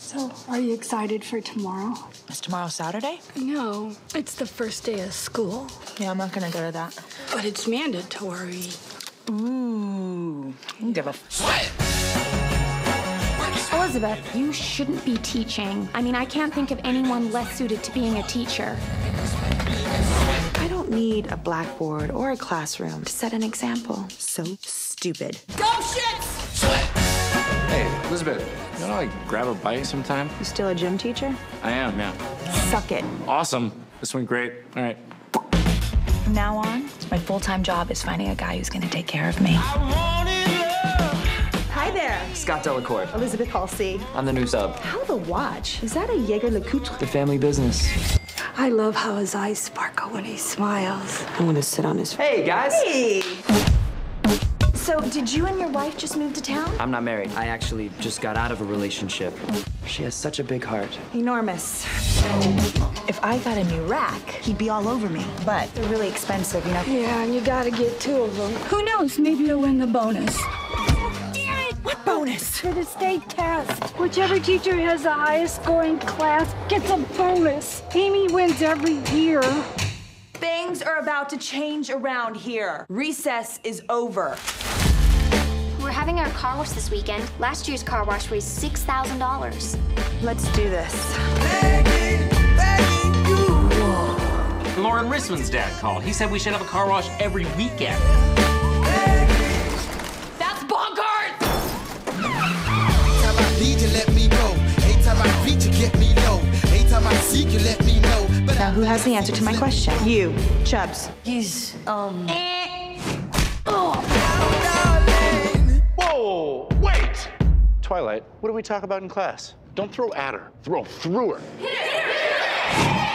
So, are you excited for tomorrow? Is tomorrow Saturday? No, it's the first day of school. Yeah, I'm not gonna go to that. But it's mandatory. Ooh, I don't give a what? Elizabeth, you shouldn't be teaching. I mean, I can't think of anyone less suited to being a teacher. I don't need a blackboard or a classroom to set an example. So stupid. Go shit! Hey, Elizabeth, you wanna like grab a bite sometime? You still a gym teacher? I am, yeah. Suck it. Awesome. This went great. All right. From now on, my full-time job is finding a guy who's gonna take care of me. Hi there. Scott Delacorte. Elizabeth Halsey. I'm the new sub. How the watch? Is that a Jaeger LeCoultre? The family business. I love how his eyes sparkle when he smiles. I wanna sit on his face. Hey, guys. Hey. So, did you and your wife just move to town? I'm not married. I actually just got out of a relationship. She has such a big heart. Enormous. If I got a new rack, he'd be all over me. But they're really expensive, you know? Yeah, and you gotta get two of them. Who knows? Maybe you'll win the bonus. What bonus? For the state test. Whichever teacher has the highest scoring class gets a bonus. Amy wins every year. Things are about to change around here. Recess is over. We're having our car wash this weekend. Last year's car wash raised $6,000. Let's do this. Begging Lauren Risman's dad called. He said we should have a car wash every weekend. That's bonkers! Anytime I need you, let me go. Anytime I reach, you get me low. Anytime I seek, you let me know. Now, who has the answer to my question? You, Chubbs. He's, Whoa, wait! Twilight, what do we talk about in class? Don't throw at her, throw through her. Hit her!